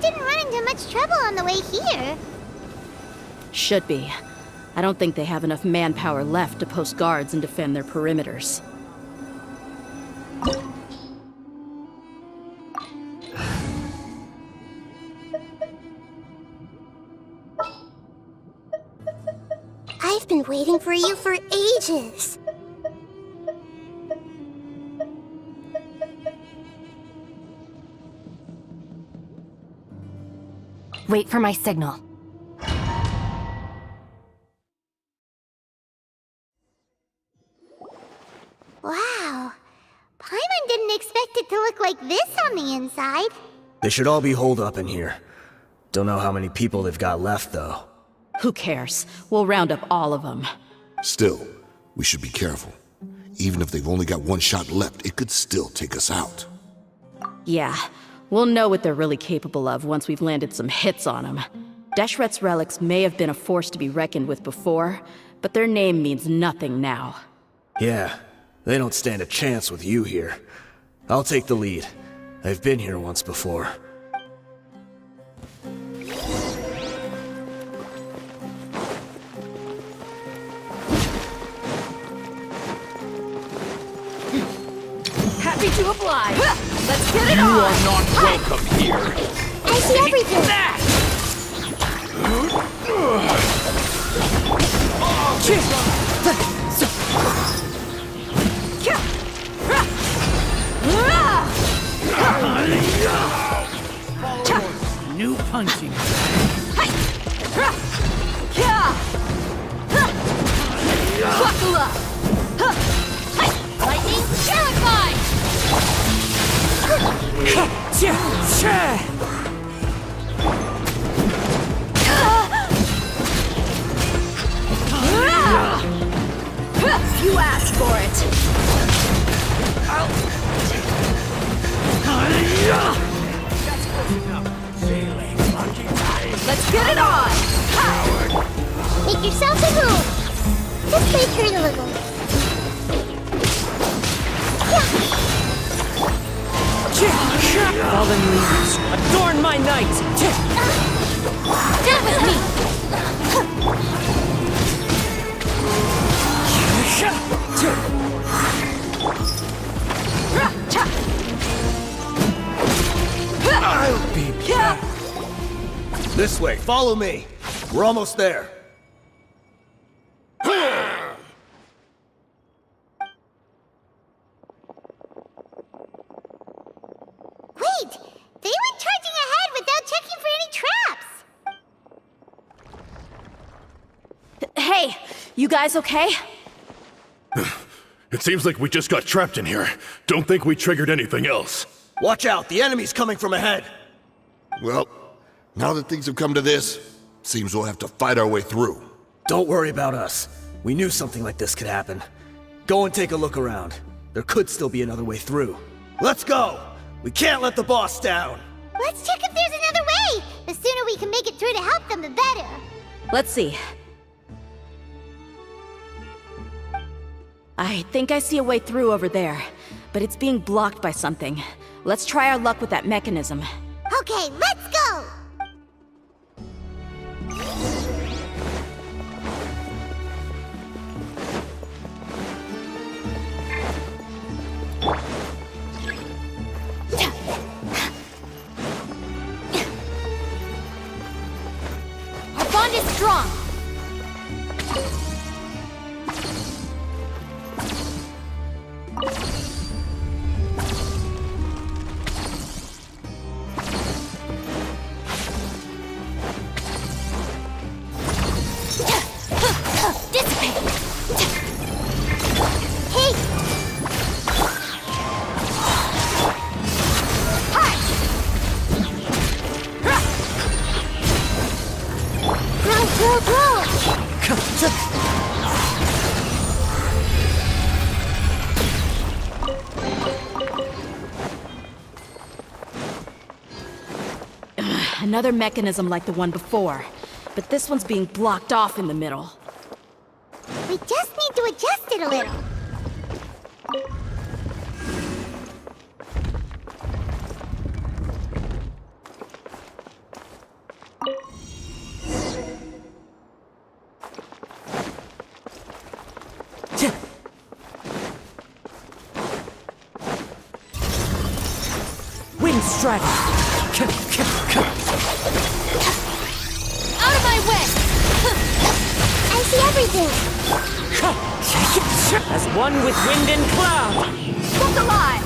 sure didn't run into much trouble on the way here. Should be. I don't think they have enough manpower left to post guards and defend their perimeters. I've been waiting for you for ages. Wait for my signal. Wow. Paimon didn't expect it to look like this on the inside. They should all be holed up in here. Don't know how many people they've got left, though. Who cares? We'll round up all of them. Still, we should be careful. Even if they've only got one shot left, it could still take us out. Yeah. We'll know what they're really capable of once we've landed some hits on them. Deshret's Relics may have been a force to be reckoned with before, but their name means nothing now. Yeah, they don't stand a chance with you here. I'll take the lead. I've been here once before. Happy to oblige! Let's get it on! You are not welcome here! I see everything! That. New punching! Buckle up! Lightning terrified! You asked for it. Let's get it on. Make yourself at home. Just play turn a little. Fallen leaves, adorn my night! Down with me! I'll be back. This way, follow me! We're almost there! You guys okay? It seems like we just got trapped in here. Don't think we triggered anything else. Watch out, the enemy's coming from ahead. Well, now that things have come to this, seems we'll have to fight our way through. Don't worry about us. We knew something like this could happen. Go and take a look around. There could still be another way through. Let's go! We can't let the boss down! Let's check if there's another way! The sooner we can make it through to help them, the better. Let's see. I think I see a way through over there, but it's being blocked by something. Let's try our luck with that mechanism. Okay, let's go! Our bond is strong! Another mechanism like the one before, but this one's being blocked off in the middle. We just need to adjust it a little. strategy. Out of my way! I see everything! As one with wind and cloud! Look alive!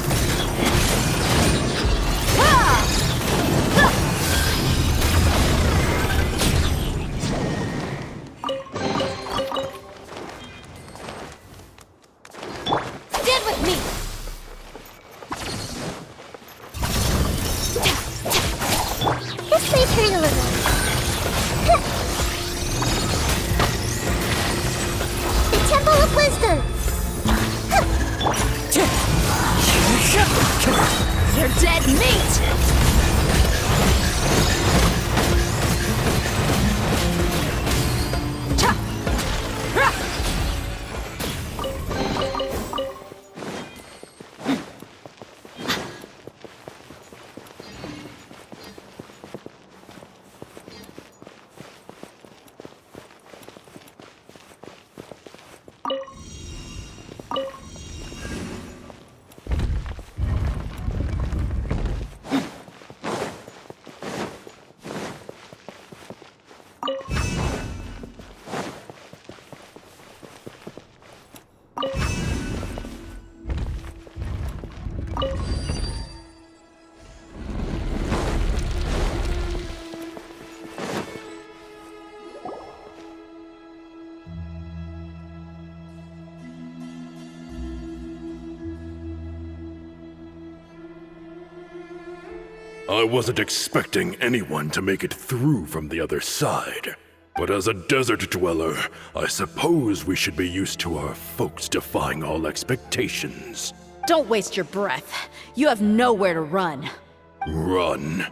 I wasn't expecting anyone to make it through from the other side. But as a desert dweller, I suppose we should be used to our folks defying all expectations. Don't waste your breath. You have nowhere to run. Run?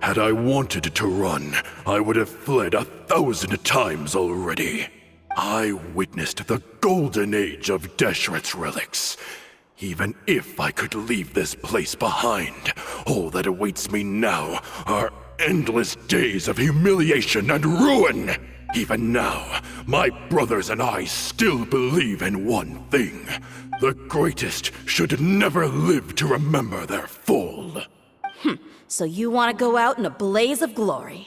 Had I wanted to run, I would have fled 1,000 times already. I witnessed the golden age of Deshret's relics. Even if I could leave this place behind, all that awaits me now are endless days of humiliation and ruin! Even now, my brothers and I still believe in one thing. The greatest should never live to remember their fall. So you want to go out in a blaze of glory?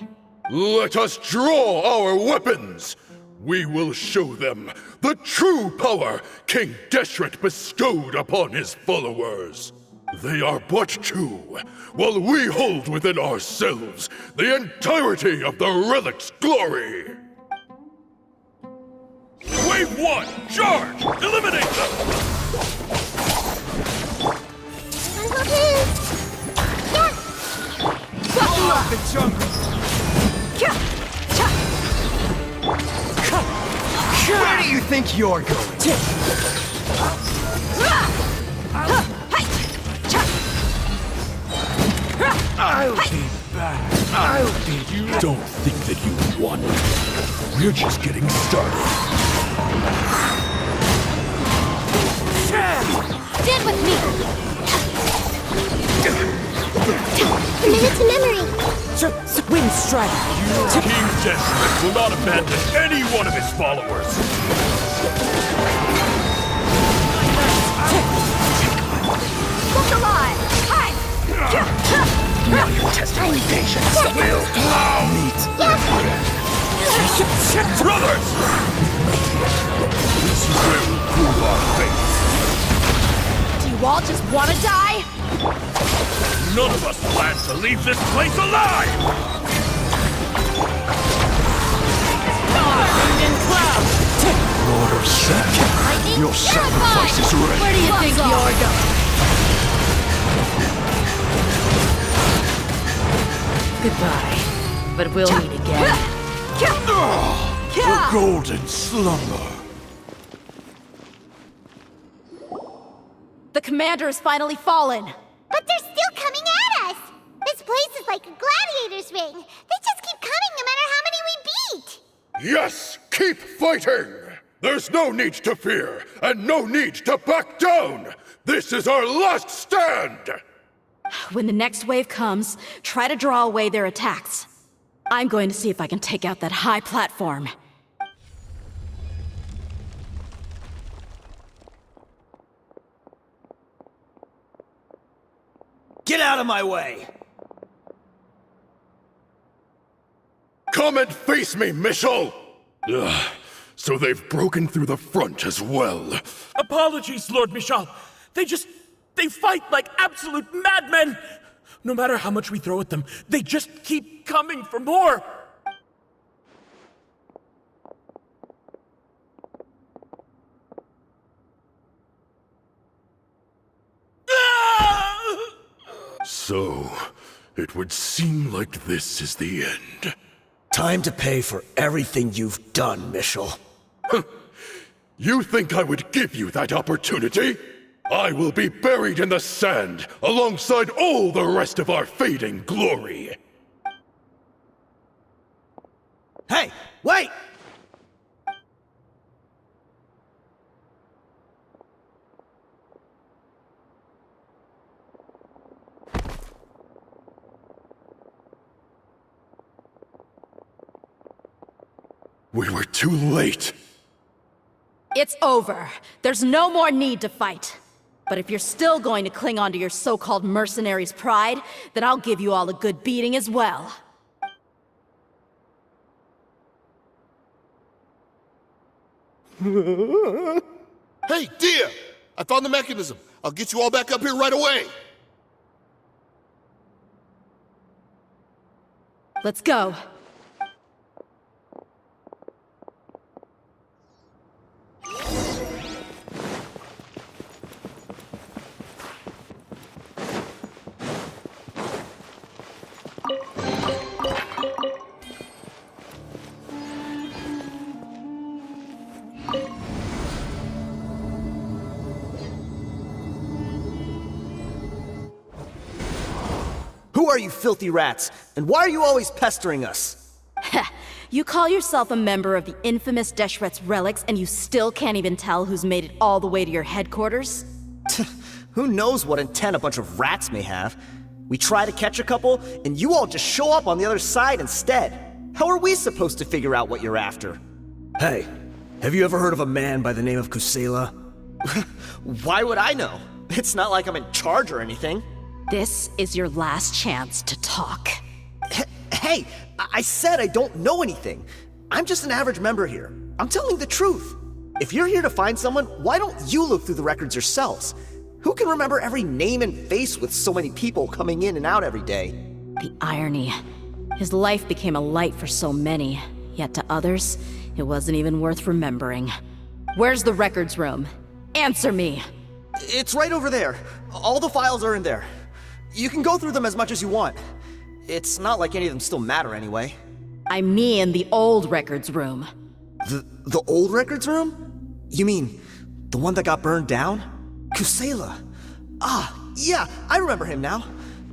Let us draw our weapons! We will show them the true power King Deshret bestowed upon his followers. They are but two, while we hold within ourselves the entirety of the relic's glory. Wave 1, charge! Eliminate them! Buckle up the jungle! Where do you think you're going? I'll be back. I'll be you. Don't think that you won. We're just getting started. Stand with me. Minute to memory. Wind strike. King Deshret will not abandon any one of his followers. Now you're testing my patience. Will meet. Brothers! This is where we prove our faith. Do you all just want to die? None of us plan to leave this place alive! Lord of Sand, your sacrifice is ready. Where do you think you're going? Goodbye, but we'll meet again. The golden slumber. The commander has finally fallen. But they're still coming at us. This place is like a gladiator's ring. They just keep coming no matter how many we beat. Yes, keep fighting. There's no need to fear and no need to back down. This is our last stand. When the next wave comes, try to draw away their attacks. I'm going to see if I can take out that high platform. Get out! of my way! Come and face me, Michel! Ugh. So they've broken through the front as well. Apologies, Lord Michel. They fight like absolute madmen! No matter how much we throw at them, they just keep coming for more! So, it would seem like this is the end. Time to pay for everything you've done, Michel. You think I would give you that opportunity? I will be buried in the sand, alongside all the rest of our fading glory! Hey, wait! We were too late. It's over. There's no more need to fight. But if you're still going to cling on to your so-called mercenaries' pride, then I'll give you all a good beating as well. Hey, Dia! I found the mechanism. I'll get you all back up here right away! Let's go. Who are you filthy rats? And why are you always pestering us? You call yourself a member of the infamous Deshret's Relics and you still can't even tell who's made it all the way to your headquarters? Who knows what intent a bunch of rats may have? We try to catch a couple, and you all just show up on the other side instead. How are we supposed to figure out what you're after? Hey, have you ever heard of a man by the name of Kusela? Why would I know? It's not like I'm in charge or anything. This is your last chance to talk. Hey, I said I don't know anything. I'm just an average member here. I'm telling the truth. If you're here to find someone, why don't you look through the records yourselves? Who can remember every name and face with so many people coming in and out every day? The irony. His life became a light for so many, yet to others, it wasn't even worth remembering. Where's the records room? Answer me! It's right over there. All the files are in there. You can go through them as much as you want. It's not like any of them still matter anyway. I mean the old records room. The old records room? You mean, the one that got burned down? Kusayla. Ah, yeah, I remember him now.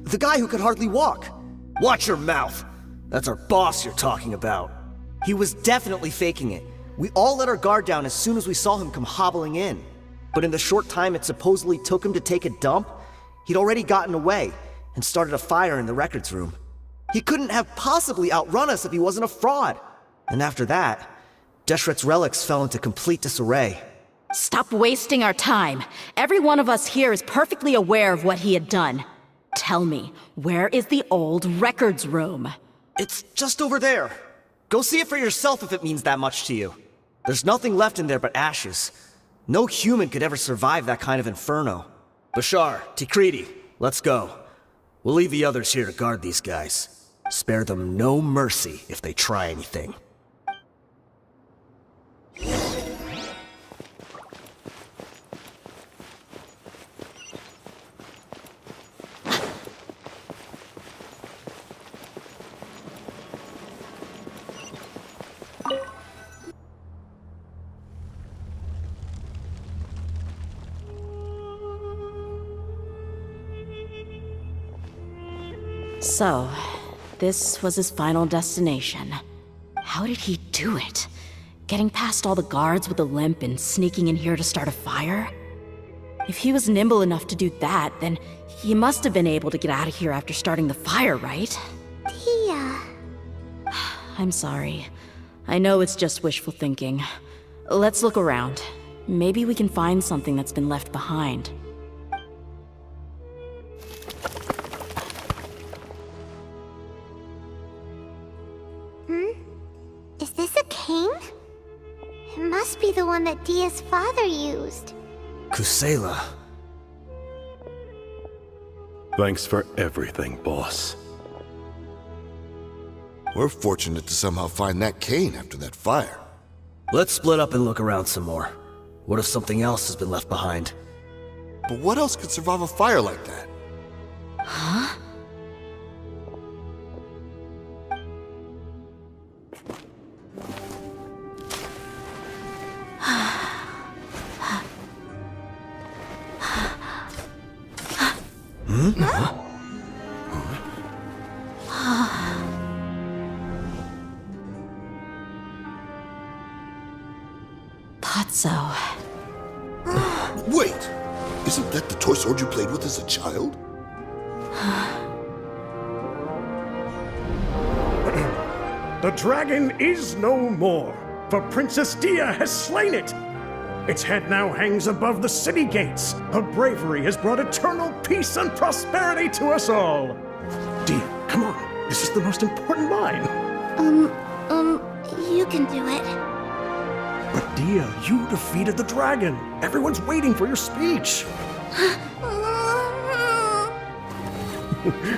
The guy who could hardly walk. Watch your mouth! That's our boss you're talking about. He was definitely faking it. We all let our guard down as soon as we saw him come hobbling in. But in the short time it supposedly took him to take a dump, he'd already gotten away and started a fire in the records room. He couldn't have possibly outrun us if he wasn't a fraud. And after that, Deshret's Relics fell into complete disarray. Stop wasting our time. Every one of us here is perfectly aware of what he had done. Tell me, where is the old records room? It's just over there. Go see it for yourself if it means that much to you. There's nothing left in there but ashes. No human could ever survive that kind of inferno. Bashar, Tikriti, let's go. We'll leave the others here to guard these guys. Spare them no mercy if they try anything. So, this was his final destination. How did he do it? Getting past all the guards with a limp and sneaking in here to start a fire? If he was nimble enough to do that, then he must have been able to get out of here after starting the fire, right? Dia... I'm sorry. I know it's just wishful thinking. Let's look around. Maybe we can find something that's been left behind. one that Dia's father used. Kusela. Thanks for everything, boss. We're fortunate to somehow find that cane after that fire. Let's split up and look around some more. What if something else has been left behind? But what else could survive a fire like that? Huh? Wait! Isn't that the toy sword you played with as a child? The dragon is no more, for Princess Dia has slain it! Its head now hangs above the city gates. Her bravery has brought eternal peace and prosperity to us all! Dia, come on. This is the most important line. You can do it. But Dia, you defeated the dragon! Everyone's waiting for your speech!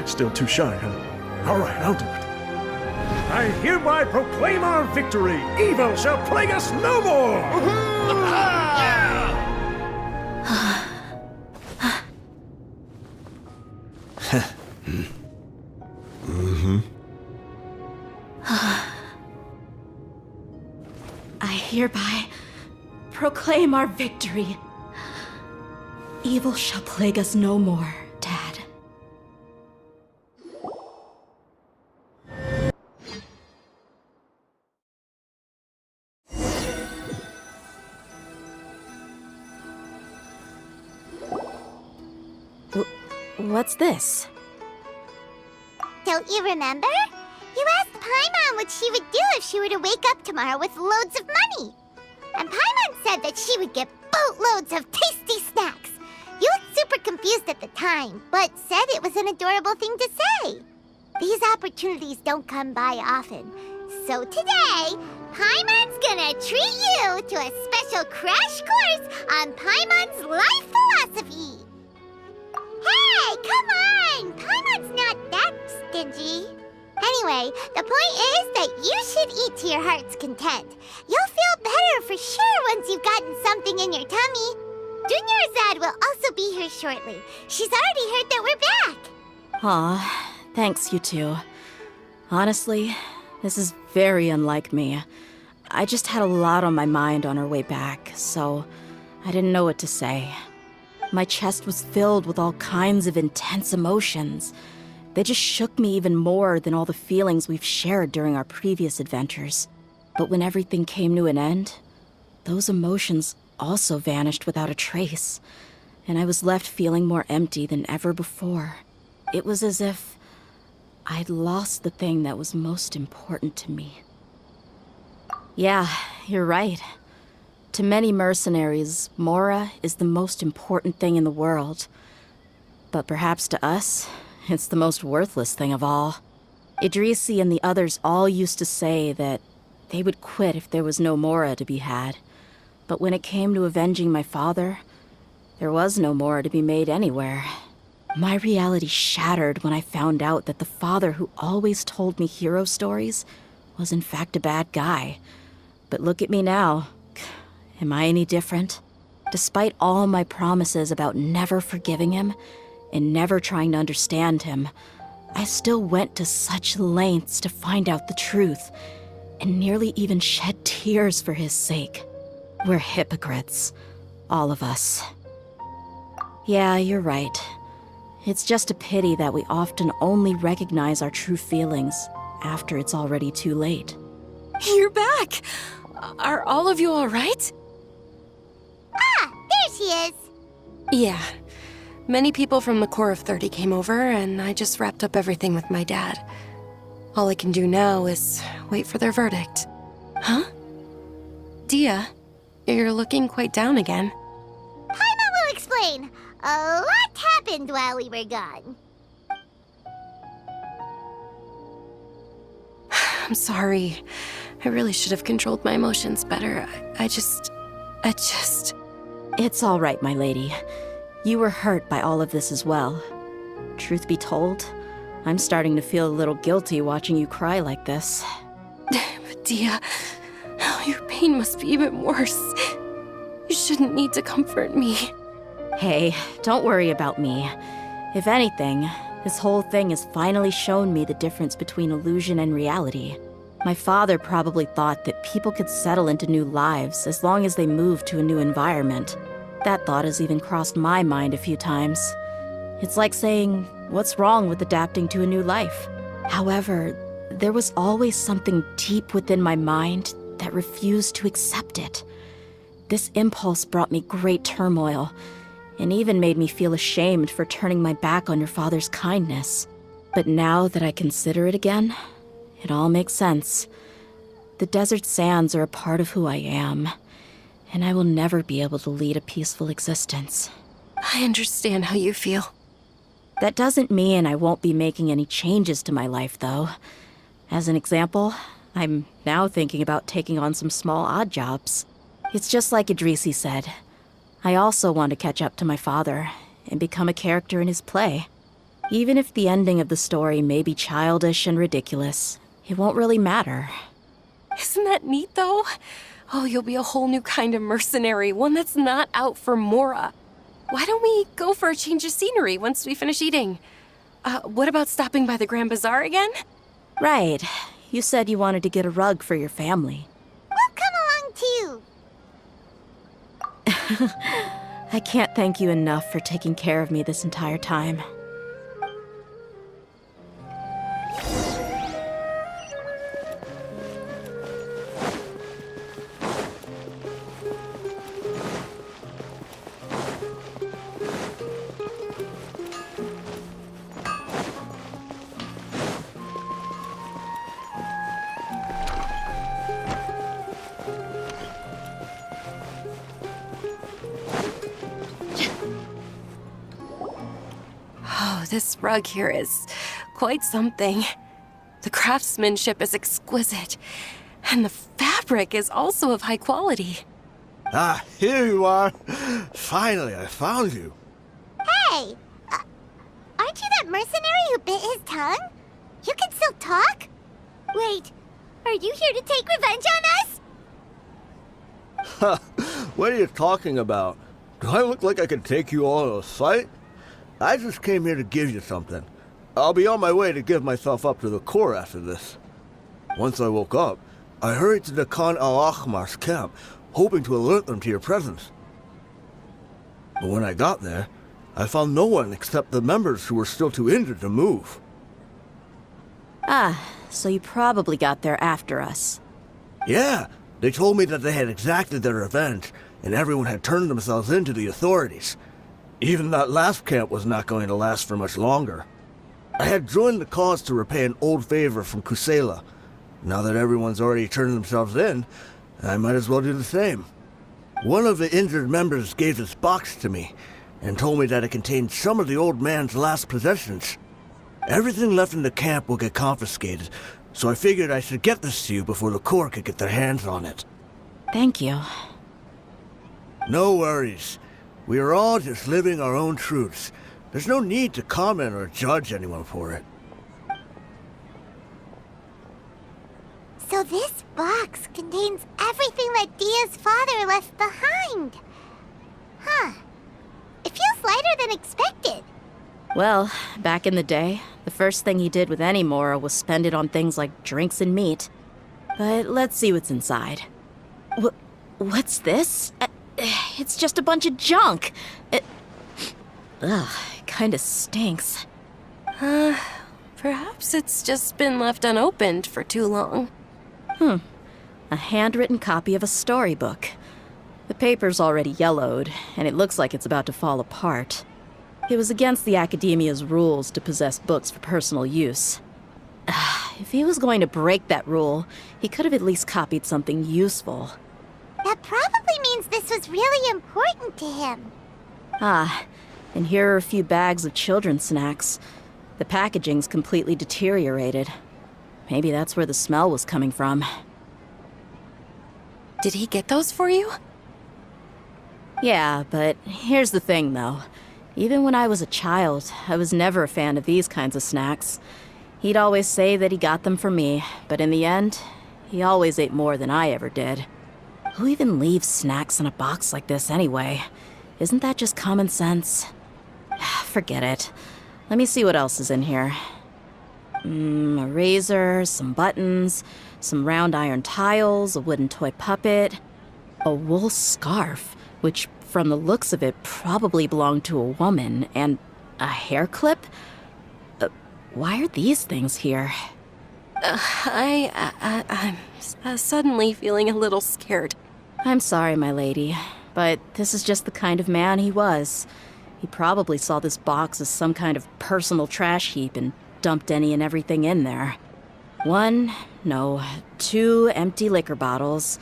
Still too shy, huh? Alright, I'll do it. I hereby proclaim our victory! Evil shall plague us no more! Hereby proclaim our victory. Evil shall plague us no more, Dad. What's this? Don't you remember? You asked Paimon what she would do if she were to wake up tomorrow with loads of money. And Paimon said that she would get boatloads of tasty snacks. You looked super confused at the time, but said it was an adorable thing to say. These opportunities don't come by often. So today, Paimon's gonna treat you to a special crash course on Paimon's life philosophy. Hey, come on! Paimon's not that stingy. Anyway, the point is that you should eat to your heart's content. You'll feel better for sure once you've gotten something in your tummy. Dunyarzad will also be here shortly. She's already heard that we're back. Aw, thanks you two. Honestly, this is very unlike me. I just had a lot on my mind on our way back, so I didn't know what to say. My chest was filled with all kinds of intense emotions. They just shook me even more than all the feelings we've shared during our previous adventures. But when everything came to an end, those emotions also vanished without a trace, and I was left feeling more empty than ever before. It was as if I'd lost the thing that was most important to me. Yeah, you're right. To many mercenaries, Mora is the most important thing in the world. But perhaps to us, it's the most worthless thing of all. Idrisi and the others all used to say that they would quit if there was no Mora to be had. But when it came to avenging my father, there was no Mora to be made anywhere. My reality shattered when I found out that the father who always told me hero stories was in fact a bad guy. But look at me now. Am I any different? Despite all my promises about never forgiving him, and never trying to understand him, I still went to such lengths to find out the truth, and nearly even shed tears for his sake. We're hypocrites, all of us. Yeah, you're right. It's just a pity that we often only recognize our true feelings after it's already too late. You're back! Are all of you all right? Ah, there she is! Yeah. Many people from the Core of 30 came over, and I just wrapped up everything with my dad. All I can do now is wait for their verdict. Huh? Dia, you're looking quite down again. Paimon will explain. A lot happened while we were gone. I'm sorry. I really should have controlled my emotions better. I just... It's all right, my lady. You were hurt by all of this as well. Truth be told, I'm starting to feel a little guilty watching you cry like this. But Dia, your pain must be even worse. You shouldn't need to comfort me. Hey, don't worry about me. If anything, this whole thing has finally shown me the difference between illusion and reality. My father probably thought that people could settle into new lives as long as they moved to a new environment. That thought has even crossed my mind a few times. It's like saying, what's wrong with adapting to a new life? However, there was always something deep within my mind that refused to accept it. This impulse brought me great turmoil, and even made me feel ashamed for turning my back on your father's kindness. But now that I consider it again, it all makes sense. The desert sands are a part of who I am, and I will never be able to lead a peaceful existence. I understand how you feel. That doesn't mean I won't be making any changes to my life, though. As an example, I'm now thinking about taking on some small odd jobs. It's just like Idrisi said. I also want to catch up to my father and become a character in his play. Even if the ending of the story may be childish and ridiculous, it won't really matter. Isn't that neat, though? Oh, you'll be a whole new kind of mercenary, one that's not out for Mora. Why don't we go for a change of scenery once we finish eating? What about stopping by the Grand Bazaar again? Right. You said you wanted to get a rug for your family. We'll come along too! I can't thank you enough for taking care of me this entire time. This rug here is quite something. The craftsmanship is exquisite, and the fabric is also of high quality. Ah, here you are. Finally, I found you. Hey! Aren't you that mercenary who bit his tongue? You can still talk? Wait, are you here to take revenge on us? What are you talking about? Do I look like I could take you all to a fight? I just came here to give you something. I'll be on my way to give myself up to the Corps after this. Once I woke up, I hurried to the Khan al-Ahmar's camp, hoping to alert them to your presence. But when I got there, I found no one except the members who were still too injured to move. Ah, so you probably got there after us. Yeah, they told me that they had exacted their revenge, and everyone had turned themselves in to the authorities. Even that last camp was not going to last for much longer. I had joined the cause to repay an old favor from Kusela. Now that everyone's already turned themselves in, I might as well do the same. One of the injured members gave this box to me and told me that it contained some of the old man's last possessions. Everything left in the camp will get confiscated, so I figured I should get this to you before the Corps could get their hands on it. Thank you. No worries. We are all just living our own truths. There's no need to comment or judge anyone for it. So this box contains everything that Dia's father left behind. Huh. It feels lighter than expected. Well, back in the day, the first thing he did with any Mora was spend it on things like drinks and meat. But let's see what's inside. What's this? It's just a bunch of junk. It kind of stinks. Perhaps it's just been left unopened for too long. A handwritten copy of a storybook. The paper's already yellowed, and it looks like it's about to fall apart. It was against the Academia's rules to possess books for personal use. If he was going to break that rule, he could have at least copied something useful. That probably means this was really important to him. Ah, and here are a few bags of children's snacks. The packaging's completely deteriorated. Maybe that's where the smell was coming from. Did he get those for you? Yeah, but here's the thing, though. Even when I was a child, I was never a fan of these kinds of snacks. He'd always say that he got them for me, but in the end, he always ate more than I ever did. Who even leaves snacks in a box like this anyway? Isn't that just common sense? Forget it. Let me see what else is in here. A razor, some buttons, some round iron tiles, a wooden toy puppet, a wool scarf, which from the looks of it probably belonged to a woman, and a hair clip? Why are these things here? I'm suddenly feeling a little scared. I'm sorry, my lady, but this is just the kind of man he was. He probably saw this box as some kind of personal trash heap and dumped any and everything in there. 2 empty liquor bottles.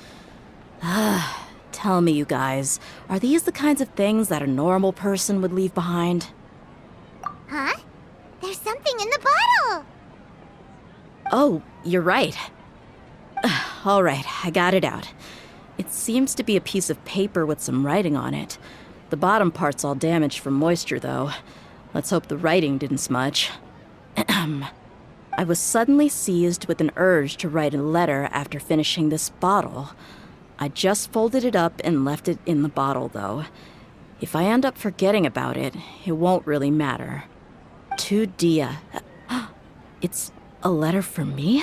Tell me, you guys, are these the kinds of things that a normal person would leave behind? Huh? There's something in the bottle! Oh, you're right. All right, I got it out. It seems to be a piece of paper with some writing on it. The bottom part's all damaged from moisture, though. Let's hope the writing didn't smudge. I was suddenly seized with an urge to write a letter after finishing this bottle. I just folded it up and left it in the bottle, though. If I end up forgetting about it, it won't really matter. To Dia. It's a letter for me?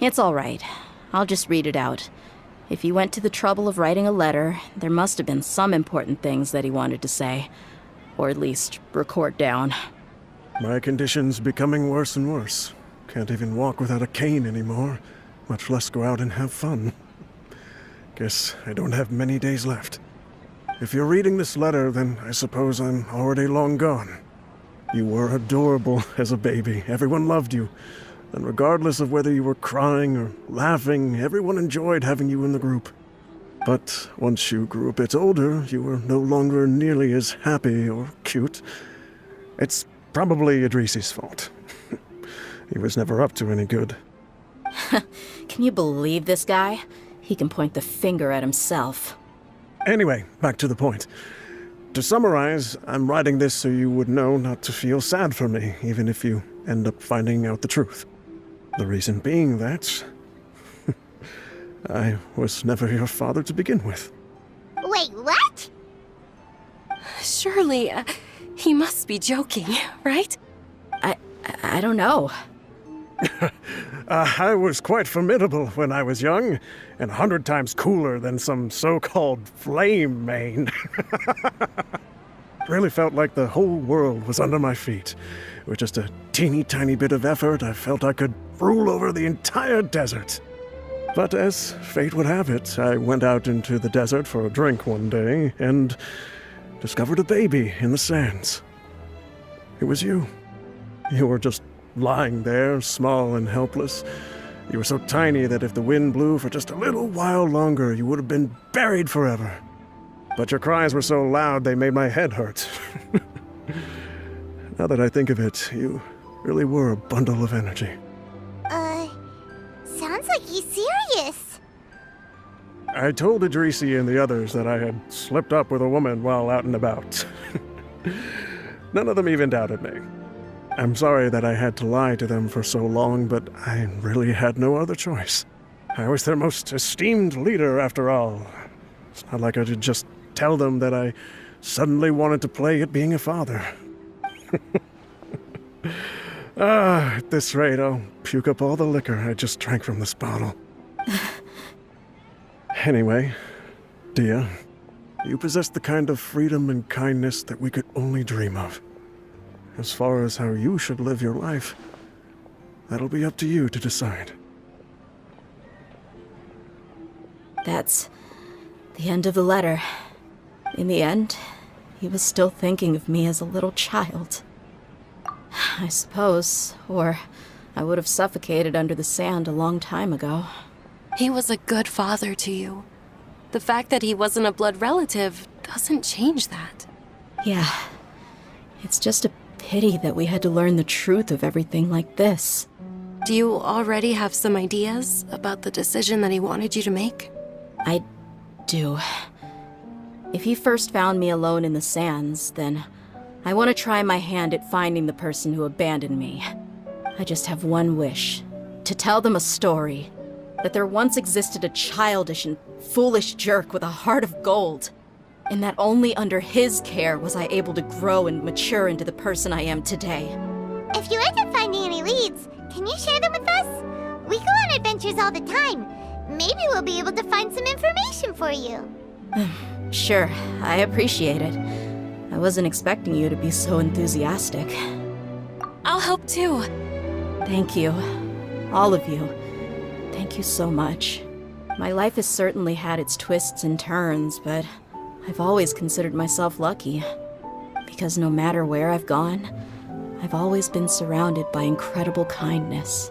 It's all right. I'll just read it out. If he went to the trouble of writing a letter, there must have been some important things that he wanted to say, or at least record down. My condition's becoming worse and worse. Can't even walk without a cane anymore, much less go out and have fun. Guess I don't have many days left. If you're reading this letter, then I suppose I'm already long gone. You were adorable as a baby. Everyone loved you. And regardless of whether you were crying or laughing, everyone enjoyed having you in the group. But once you grew a bit older, you were no longer nearly as happy or cute. It's probably Idrisi's fault. He was never up to any good. Can you believe this guy? He can point the finger at himself. Anyway, back to the point. To summarize, I'm writing this so you would know not to feel sad for me, even if you end up finding out the truth. The reason being that I was never your father to begin with. Wait, what? Surely, he must be joking, right? I don't know. I was quite formidable when I was young, and 100 times cooler than some so-called Flame Mane. Really felt like the whole world was under my feet. With just a teeny tiny bit of effort, I felt I could rule over the entire desert. But as fate would have it, I went out into the desert for a drink one day and discovered a baby in the sands. It was you. You were just lying there, small and helpless. You were so tiny that if the wind blew for just a little while longer, you would have been buried forever. But your cries were so loud they made my head hurt. Now that I think of it, you really were a bundle of energy. Sounds like he's serious. I told Idrisi and the others that I had slipped up with a woman while out and about. None of them even doubted me. I'm sorry that I had to lie to them for so long, but I really had no other choice. I was their most esteemed leader, after all. It's not like I could just tell them that I suddenly wanted to play at being a father. At this rate, I'll puke up all the liquor I just drank from this bottle. Anyway, Dia, you possessed the kind of freedom and kindness that we could only dream of. As far as how you should live your life, that'll be up to you to decide. That's the end of the letter. In the end, he was still thinking of me as a little child, I suppose, or I would have suffocated under the sand a long time ago. He was a good father to you. The fact that he wasn't a blood relative doesn't change that. Yeah. It's just a pity that we had to learn the truth of everything like this. Do you already have some ideas about the decision that he wanted you to make? I do. If he first found me alone in the sands, then I want to try my hand at finding the person who abandoned me. I just have one wish, to tell them a story, that there once existed a childish and foolish jerk with a heart of gold, and that only under his care was I able to grow and mature into the person I am today. If you end up finding any leads, can you share them with us? We go on adventures all the time. Maybe we'll be able to find some information for you. Sure, I appreciate it. I wasn't expecting you to be so enthusiastic. I'll help too. Thank you. All of you. Thank you so much. My life has certainly had its twists and turns, but I've always considered myself lucky. Because no matter where I've gone, I've always been surrounded by incredible kindness.